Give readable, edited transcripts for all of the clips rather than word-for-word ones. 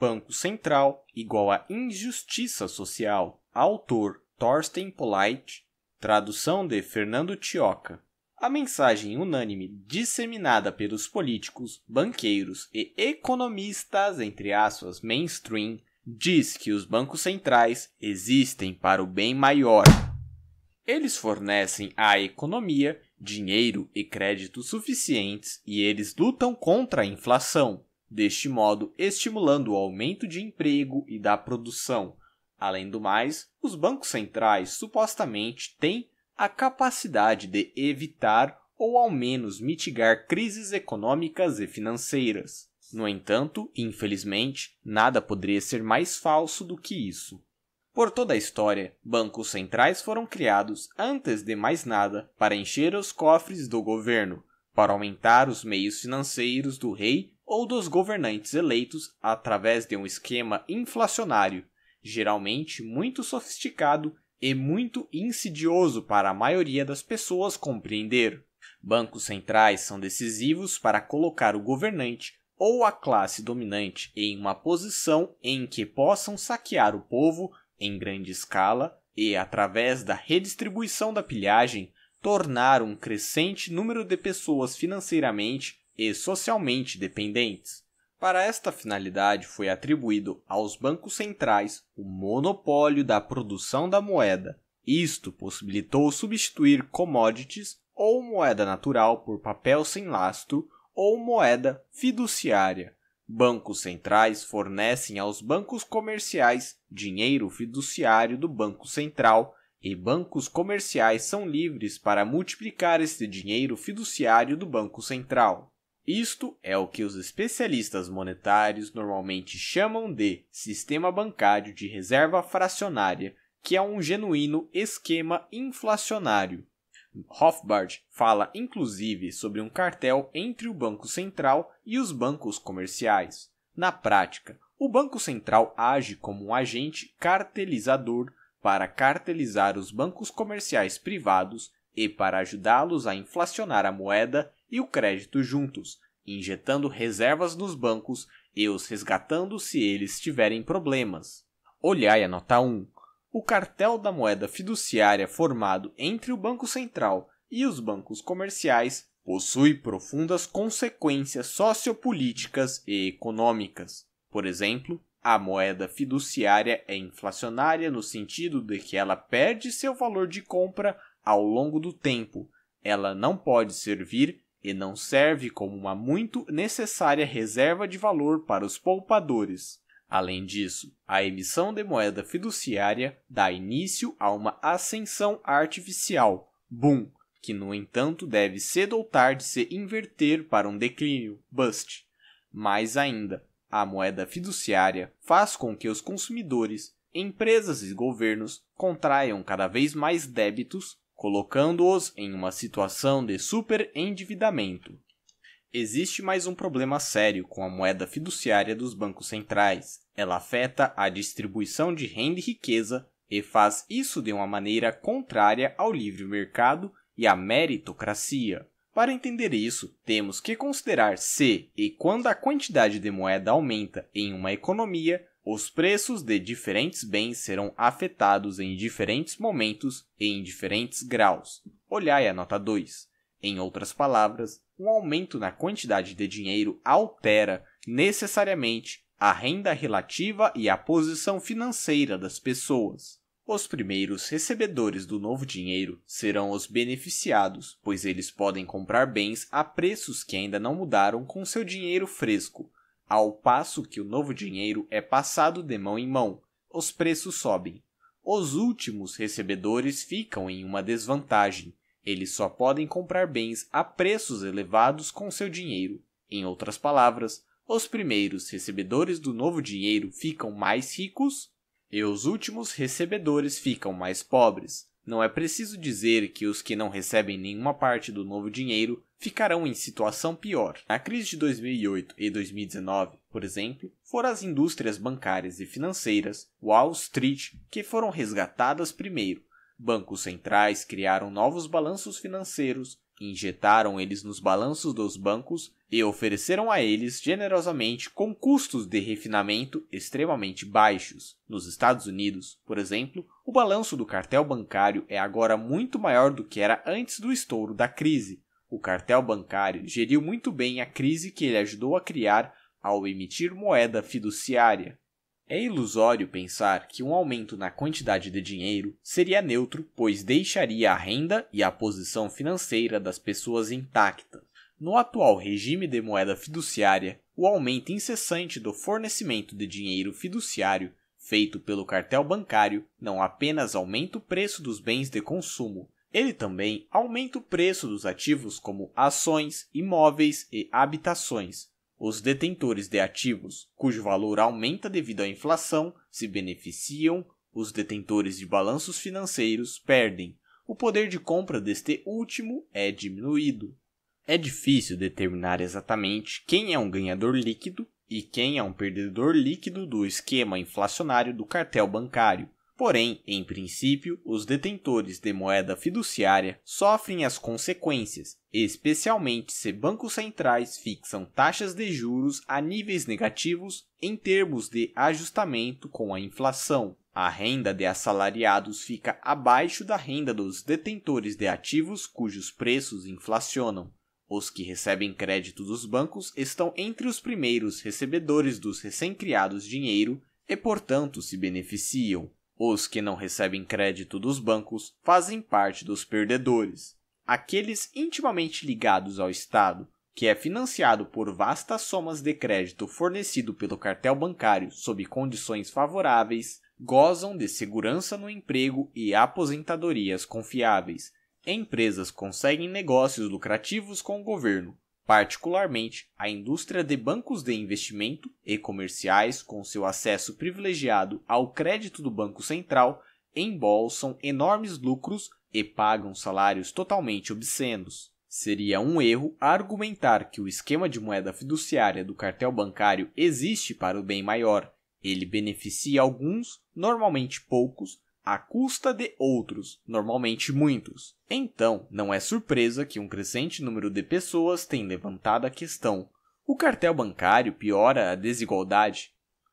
Banco Central igual a injustiça social. Autor Thorsten Polite, tradução de Fernando Tioca. A mensagem unânime disseminada pelos políticos, banqueiros e economistas, entre aspas, mainstream, diz que os bancos centrais existem para o bem maior. Eles fornecem à economia dinheiro e crédito suficientes e eles lutam contra a inflação, deste modo estimulando o aumento de emprego e da produção. Além do mais, os bancos centrais supostamente têm a capacidade de evitar ou ao menos mitigar crises econômicas e financeiras. No entanto, infelizmente, nada poderia ser mais falso do que isso. Por toda a história, bancos centrais foram criados, antes de mais nada, para encher os cofres do governo, para aumentar os meios financeiros do rei ou dos governantes eleitos através de um esquema inflacionário, geralmente muito sofisticado e muito insidioso para a maioria das pessoas compreender. Bancos centrais são decisivos para colocar o governante ou a classe dominante em uma posição em que possam saquear o povo em grande escala e, através da redistribuição da pilhagem, tornar um crescente número de pessoas financeiramente e socialmente dependentes. Para esta finalidade foi atribuído aos bancos centrais o monopólio da produção da moeda. Isto possibilitou substituir commodities ou moeda natural por papel sem lastro ou moeda fiduciária. Bancos centrais fornecem aos bancos comerciais dinheiro fiduciário do Banco Central e bancos comerciais são livres para multiplicar esse dinheiro fiduciário do Banco Central. Isto é o que os especialistas monetários normalmente chamam de sistema bancário de reserva fracionária, que é um genuíno esquema inflacionário. Rothbard fala inclusive sobre um cartel entre o Banco Central e os bancos comerciais. Na prática, o Banco Central age como um agente cartelizador para cartelizar os bancos comerciais privados e para ajudá-los a inflacionar a moeda e o crédito juntos, injetando reservas nos bancos e os resgatando se eles tiverem problemas. Olhai a nota 1. O cartel da moeda fiduciária formado entre o Banco Central e os bancos comerciais possui profundas consequências sociopolíticas e econômicas. Por exemplo, a moeda fiduciária é inflacionária no sentido de que ela perde seu valor de compra ao longo do tempo. Ela não pode servir e não serve como uma muito necessária reserva de valor para os poupadores. Além disso, a emissão de moeda fiduciária dá início a uma ascensão artificial, boom, que no entanto deve cedo ou tarde se inverter para um declínio, bust. Mais ainda, a moeda fiduciária faz com que os consumidores, empresas e governos contraiam cada vez mais débitos, colocando-os em uma situação de superendividamento. Existe mais um problema sério com a moeda fiduciária dos bancos centrais. Ela afeta a distribuição de renda e riqueza e faz isso de uma maneira contrária ao livre mercado e à meritocracia. Para entender isso, temos que considerar se e quando a quantidade de moeda aumenta em uma economia, os preços de diferentes bens serão afetados em diferentes momentos e em diferentes graus. Olhai a nota 2. Em outras palavras, um aumento na quantidade de dinheiro altera, necessariamente, a renda relativa e a posição financeira das pessoas. Os primeiros recebedores do novo dinheiro serão os beneficiados, pois eles podem comprar bens a preços que ainda não mudaram com seu dinheiro fresco. Ao passo que o novo dinheiro é passado de mão em mão, os preços sobem. Os últimos recebedores ficam em uma desvantagem. Eles só podem comprar bens a preços elevados com seu dinheiro. Em outras palavras, os primeiros recebedores do novo dinheiro ficam mais ricos e os últimos recebedores ficam mais pobres. Não é preciso dizer que os que não recebem nenhuma parte do novo dinheiro ficarão em situação pior. Na crise de 2008 e 2019, por exemplo, foram as indústrias bancárias e financeiras, Wall Street, que foram resgatadas primeiro. Bancos centrais criaram novos balanços financeiros, injetaram eles nos balanços dos bancos e ofereceram a eles generosamente com custos de refinamento extremamente baixos. Nos Estados Unidos, por exemplo, o balanço do cartel bancário é agora muito maior do que era antes do estouro da crise. O cartel bancário geriu muito bem a crise que ele ajudou a criar ao emitir moeda fiduciária. É ilusório pensar que um aumento na quantidade de dinheiro seria neutro, pois deixaria a renda e a posição financeira das pessoas intactas. No atual regime de moeda fiduciária, o aumento incessante do fornecimento de dinheiro fiduciário feito pelo cartel bancário não apenas aumenta o preço dos bens de consumo, ele também aumenta o preço dos ativos como ações, imóveis e habitações. Os detentores de ativos, cujo valor aumenta devido à inflação, se beneficiam, os detentores de balanços financeiros perdem. O poder de compra deste último é diminuído. É difícil determinar exatamente quem é um ganhador líquido e quem é um perdedor líquido do esquema inflacionário do cartel bancário. Porém, em princípio, os detentores de moeda fiduciária sofrem as consequências, especialmente se bancos centrais fixam taxas de juros a níveis negativos em termos de ajustamento com a inflação. A renda de assalariados fica abaixo da renda dos detentores de ativos cujos preços inflacionam. Os que recebem crédito dos bancos estão entre os primeiros recebedores dos recém-criados dinheiro e, portanto, se beneficiam. Os que não recebem crédito dos bancos fazem parte dos perdedores. Aqueles intimamente ligados ao Estado, que é financiado por vastas somas de crédito fornecido pelo cartel bancário sob condições favoráveis, gozam de segurança no emprego e aposentadorias confiáveis. Empresas conseguem negócios lucrativos com o governo, particularmente a indústria de bancos de investimento e comerciais com seu acesso privilegiado ao crédito do Banco Central, embolsam enormes lucros e pagam salários totalmente obscenos. Seria um erro argumentar que o esquema de moeda fiduciária do cartel bancário existe para o bem maior. Ele beneficia alguns, normalmente poucos, à custa de outros, normalmente muitos. Então, não é surpresa que um crescente número de pessoas tem levantado a questão. O cartel bancário piora a desigualdade?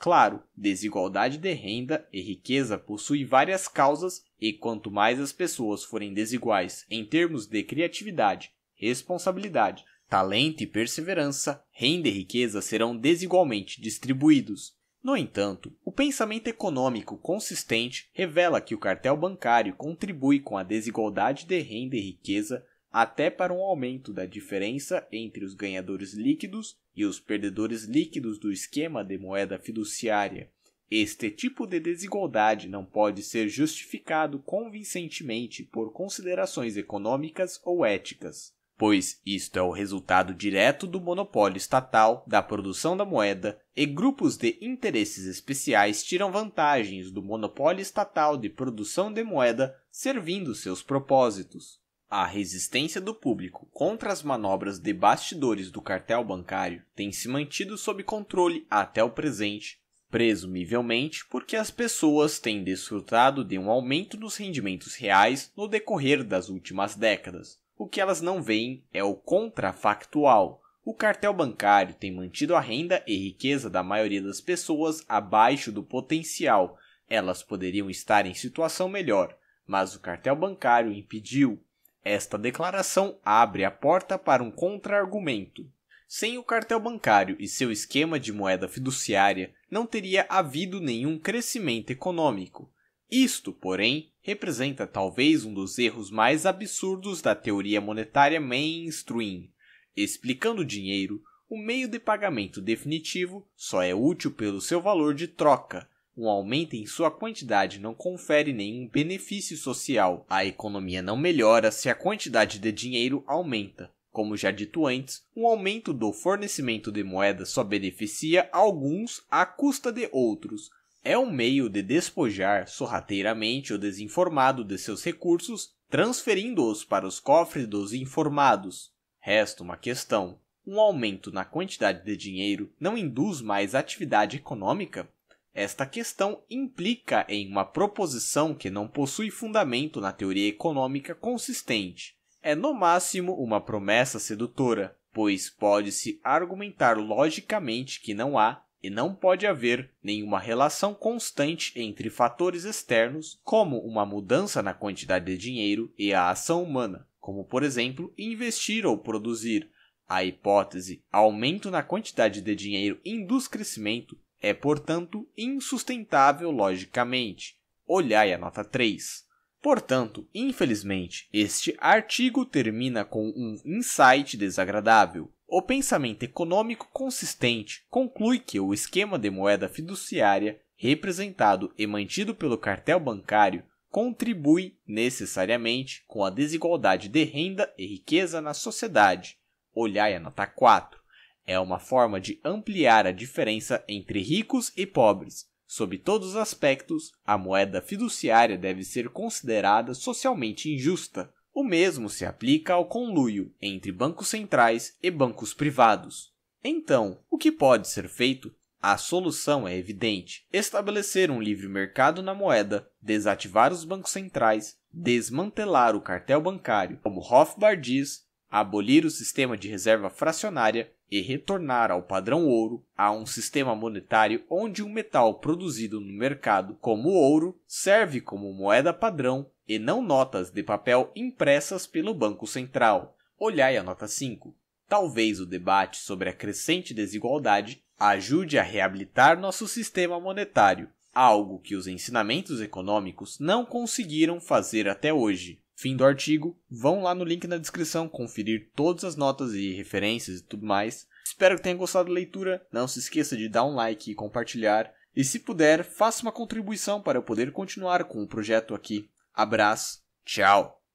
Claro, desigualdade de renda e riqueza possui várias causas e quanto mais as pessoas forem desiguais em termos de criatividade, responsabilidade, talento e perseverança, renda e riqueza serão desigualmente distribuídos. No entanto, o pensamento econômico consistente revela que o cartel bancário contribui com a desigualdade de renda e riqueza até para um aumento da diferença entre os ganhadores líquidos e os perdedores líquidos do esquema de moeda fiduciária. Este tipo de desigualdade não pode ser justificado convincentemente por considerações econômicas ou éticas, pois isto é o resultado direto do monopólio estatal, da produção da moeda, e grupos de interesses especiais tiram vantagens do monopólio estatal de produção de moeda, servindo seus propósitos. A resistência do público contra as manobras de bastidores do cartel bancário tem se mantido sob controle até o presente, presumivelmente porque as pessoas têm desfrutado de um aumento nos rendimentos reais no decorrer das últimas décadas. O que elas não veem é o contrafactual. O cartel bancário tem mantido a renda e riqueza da maioria das pessoas abaixo do potencial. Elas poderiam estar em situação melhor, mas o cartel bancário impediu. Esta declaração abre a porta para um contra-argumento. Sem o cartel bancário e seu esquema de moeda fiduciária, não teria havido nenhum crescimento econômico. Isto, porém, representa talvez um dos erros mais absurdos da teoria monetária mainstream. Explicando o dinheiro, o meio de pagamento definitivo só é útil pelo seu valor de troca. Um aumento em sua quantidade não confere nenhum benefício social. A economia não melhora se a quantidade de dinheiro aumenta. Como já dito antes, um aumento do fornecimento de moeda só beneficia alguns à custa de outros. É um meio de despojar sorrateiramente o desinformado de seus recursos, transferindo-os para os cofres dos informados. Resta uma questão: um aumento na quantidade de dinheiro não induz mais atividade econômica? Esta questão implica em uma proposição que não possui fundamento na teoria econômica consistente. É no máximo uma promessa sedutora, pois pode-se argumentar logicamente que não há e não pode haver nenhuma relação constante entre fatores externos, como uma mudança na quantidade de dinheiro, e a ação humana, como, por exemplo, investir ou produzir. A hipótese aumento na quantidade de dinheiro induz crescimento é, portanto, insustentável logicamente. Olhai a nota 3. Portanto, infelizmente, este artigo termina com um insight desagradável. O pensamento econômico consistente conclui que o esquema de moeda fiduciária, representado e mantido pelo cartel bancário, contribui necessariamente com a desigualdade de renda e riqueza na sociedade. Olhai a nota 4. É uma forma de ampliar a diferença entre ricos e pobres. Sob todos os aspectos, a moeda fiduciária deve ser considerada socialmente injusta. O mesmo se aplica ao conluio entre bancos centrais e bancos privados. Então, o que pode ser feito? A solução é evidente: estabelecer um livre mercado na moeda, desativar os bancos centrais, desmantelar o cartel bancário, como Rothbard diz, abolir o sistema de reserva fracionária e retornar ao padrão ouro, a um sistema monetário onde um metal produzido no mercado, como o ouro, serve como moeda padrão e não notas de papel impressas pelo Banco Central. Olhai a nota 5. Talvez o debate sobre a crescente desigualdade ajude a reabilitar nosso sistema monetário, algo que os ensinamentos econômicos não conseguiram fazer até hoje. Fim do artigo, vão lá no link na descrição conferir todas as notas e referências e tudo mais. Espero que tenha gostado da leitura, não se esqueça de dar um like e compartilhar. E se puder, faça uma contribuição para eu poder continuar com o projeto aqui. Abraço, tchau!